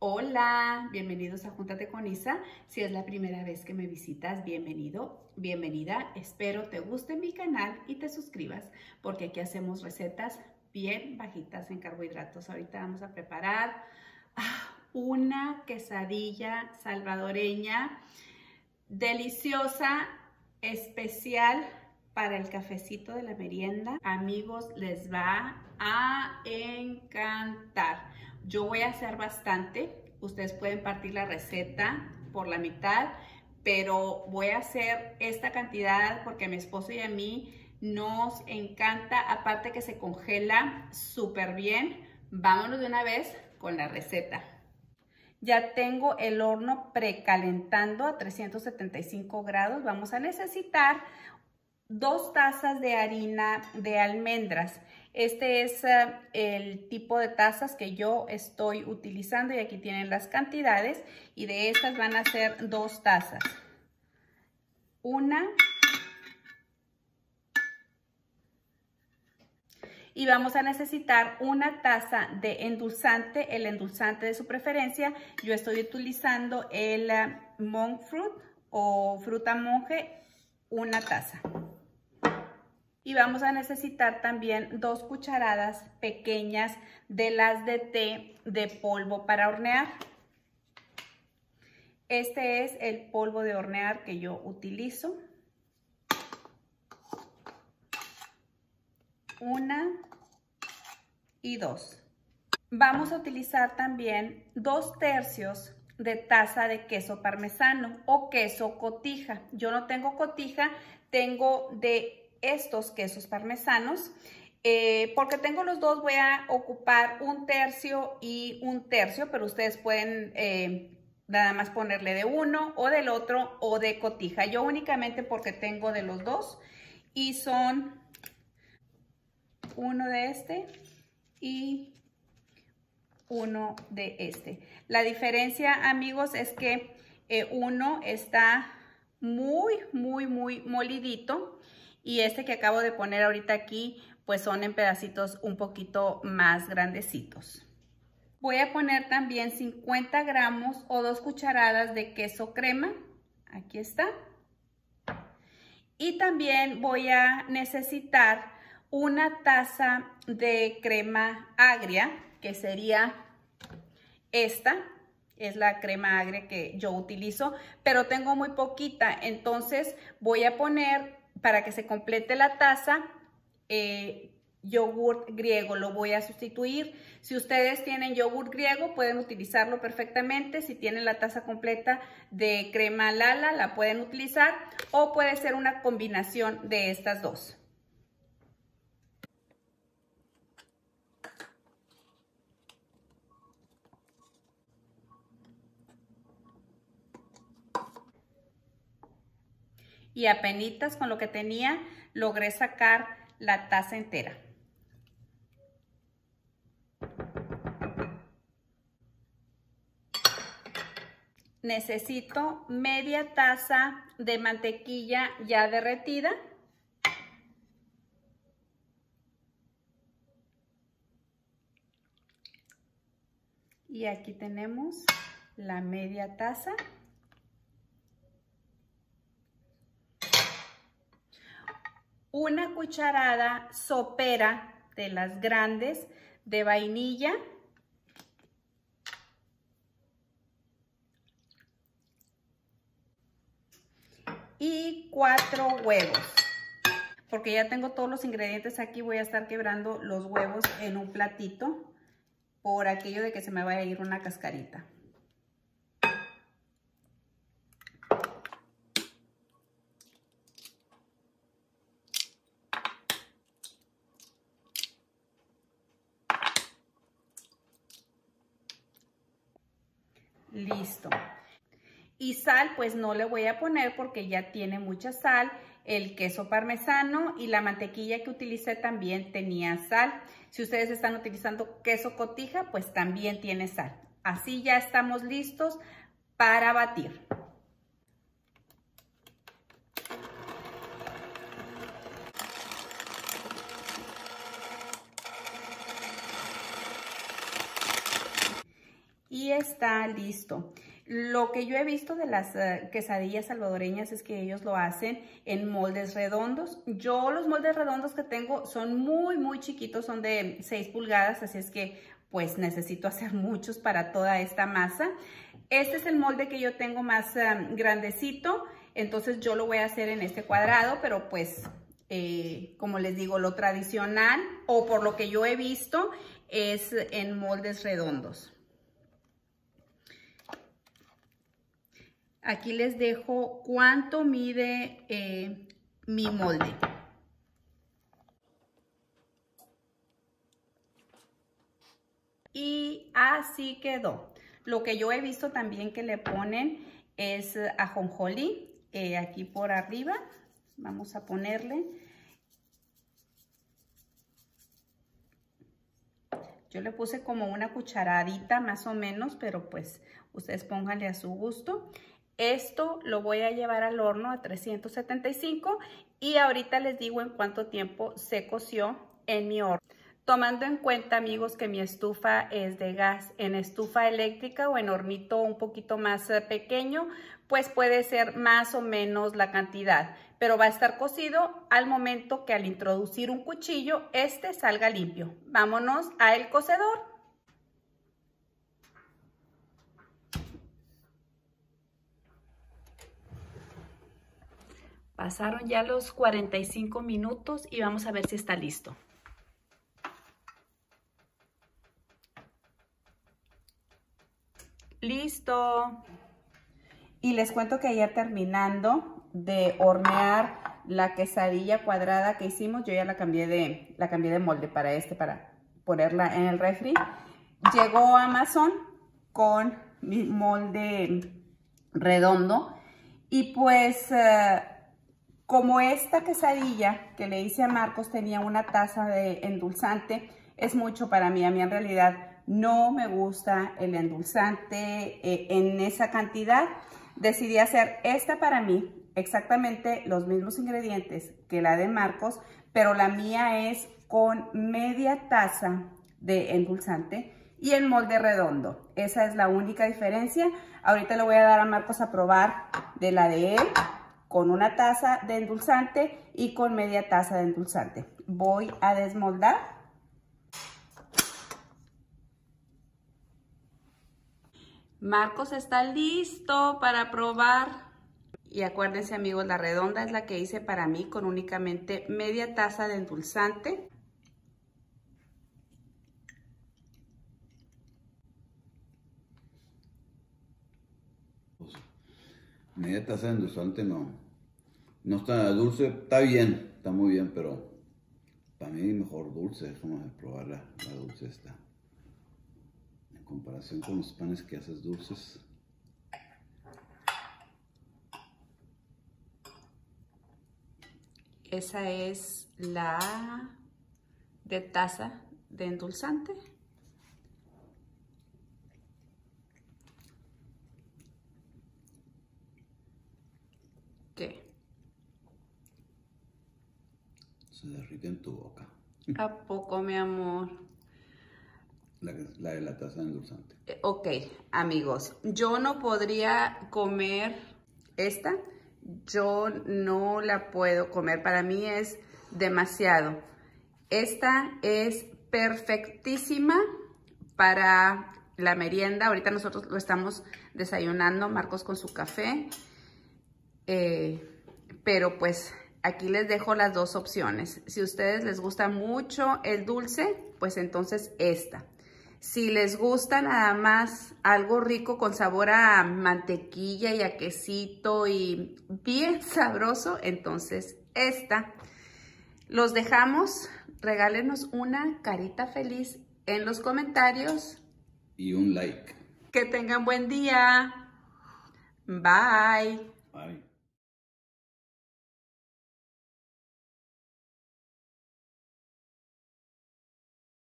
Hola, bienvenidos a Júntate con Isa. Si es la primera vez que me visitas, bienvenido, bienvenida. Espero te guste mi canal y te suscribas porque aquí hacemos recetas bien bajitas en carbohidratos. Ahorita vamos a preparar una quesadilla salvadoreña deliciosa, especial para el cafecito de la merienda. Amigos, les va a encantar. Yo voy a hacer bastante, ustedes pueden partir la receta por la mitad, pero voy a hacer esta cantidad porque a mi esposo y a mí nos encanta, aparte que se congela súper bien. Vámonos de una vez con la receta. Ya tengo el horno precalentando a 375 grados. Vamos a necesitar 2 tazas de harina de almendras. Este es el tipo de tazas que yo estoy utilizando y aquí tienen las cantidades y de estas van a ser 2 tazas. 1. Y vamos a necesitar 1 taza de endulzante, el endulzante de su preferencia. Yo estoy utilizando el monk fruit o fruta monje, 1 taza. Y vamos a necesitar también 2 cucharadas pequeñas de las de té de polvo para hornear. Este es el polvo de hornear que yo utilizo. 1 y 2. Vamos a utilizar también 2 tercios de taza de queso parmesano o queso cotija. Yo no tengo cotija, tengo de estos quesos parmesanos. Porque tengo los dos, voy a ocupar 1 tercio y 1 tercio, pero ustedes pueden nada más ponerle de uno o del otro o de cotija. Yo únicamente porque tengo de los dos y son 1 de este y 1 de este. La diferencia, amigos, es que uno está muy molidito. Y este que acabo de poner ahorita aquí, pues son en pedacitos un poquito más grandecitos. Voy a poner también 50 gramos o 2 cucharadas de queso crema. Aquí está. Y también voy a necesitar 1 taza de crema agria, que sería esta. Es la crema agria que yo utilizo, pero tengo muy poquita. Entonces voy a poner, para que se complete la taza, yogurt griego. Lo voy a sustituir. Si ustedes tienen yogurt griego, pueden utilizarlo perfectamente. Si tienen la taza completa de crema Lala, la pueden utilizar. O puede ser una combinación de estas dos. Y apenitas con lo que tenía, logré sacar la taza entera. Necesito media taza de mantequilla ya derretida. Y aquí tenemos la media taza. Una cucharada sopera de las grandes de vainilla. Y 4 huevos. Porque ya tengo todos los ingredientes aquí, voy a estar quebrando los huevos en un platito. Por aquello de que se me vaya a ir una cascarita. Listo. Y sal, pues no le voy a poner porque ya tiene mucha sal. El queso parmesano y la mantequilla que utilicé también tenía sal. Si ustedes están utilizando queso cotija, pues también tiene sal. Así ya estamos listos para batir. Y está listo. Lo que yo he visto de las quesadillas salvadoreñas es que ellos lo hacen en moldes redondos. Yo los moldes redondos que tengo son muy chiquitos, son de 6 pulgadas, así es que pues necesito hacer muchos para toda esta masa. Este es el molde que yo tengo más grandecito, entonces yo lo voy a hacer en este cuadrado, pero pues como les digo, lo tradicional o por lo que yo he visto es en moldes redondos. Aquí les dejo cuánto mide mi molde. Y así quedó. Lo que yo he visto también que le ponen es ajonjolí. Aquí por arriba vamos a ponerle. Yo le puse como una cucharadita más o menos, pero pues ustedes pónganle a su gusto. Esto lo voy a llevar al horno a 375 y ahorita les digo en cuánto tiempo se coció en mi horno. Tomando en cuenta, amigos, que mi estufa es de gas, en estufa eléctrica o en hornito un poquito más pequeño, pues puede ser más o menos la cantidad, pero va a estar cocido al momento que al introducir un cuchillo, este salga limpio. Vámonos al cocedor. Pasaron ya los 45 minutos y vamos a ver si está listo. ¡Listo! Y les cuento que ya terminando de hornear la quesadilla cuadrada que hicimos, yo ya la cambié de molde para este, para ponerla en el refri. Llegó a Amazon con mi molde redondo y pues... como esta quesadilla que le hice a Marcos tenía una taza de endulzante, es mucho para mí. A mí en realidad no me gusta el endulzante en esa cantidad. Decidí hacer esta para mí, exactamente los mismos ingredientes que la de Marcos, pero la mía es con media taza de endulzante y el molde redondo. Esa es la única diferencia. Ahorita le voy a dar a Marcos a probar de la de él, con una taza de endulzante y con media taza de endulzante. Voy a desmoldar. Marcos está listo para probar. Y acuérdense, amigos, la redonda es la que hice para mí con únicamente media taza de endulzante. Media taza de endulzante no está dulce, está bien, está muy bien, pero para mí mejor dulce. Vamos a probar la dulce esta. En comparación con los panes que haces dulces. Esa es la de taza de endulzante. Se derrite en tu boca. ¿A poco, mi amor? La de la taza de endulzante. Ok, amigos, yo no podría comer esta. Yo no la puedo comer. Para mí es demasiado. Esta es perfectísima para la merienda. Ahorita nosotros lo estamos desayunando, Marcos con su café. Pero pues... aquí les dejo las dos opciones. Si a ustedes les gusta mucho el dulce, pues entonces esta. Si les gusta nada más algo rico con sabor a mantequilla y a quesito y bien sabroso, entonces esta. Los dejamos. Regálenos una carita feliz en los comentarios. Y un like. Que tengan buen día. Bye. Bye.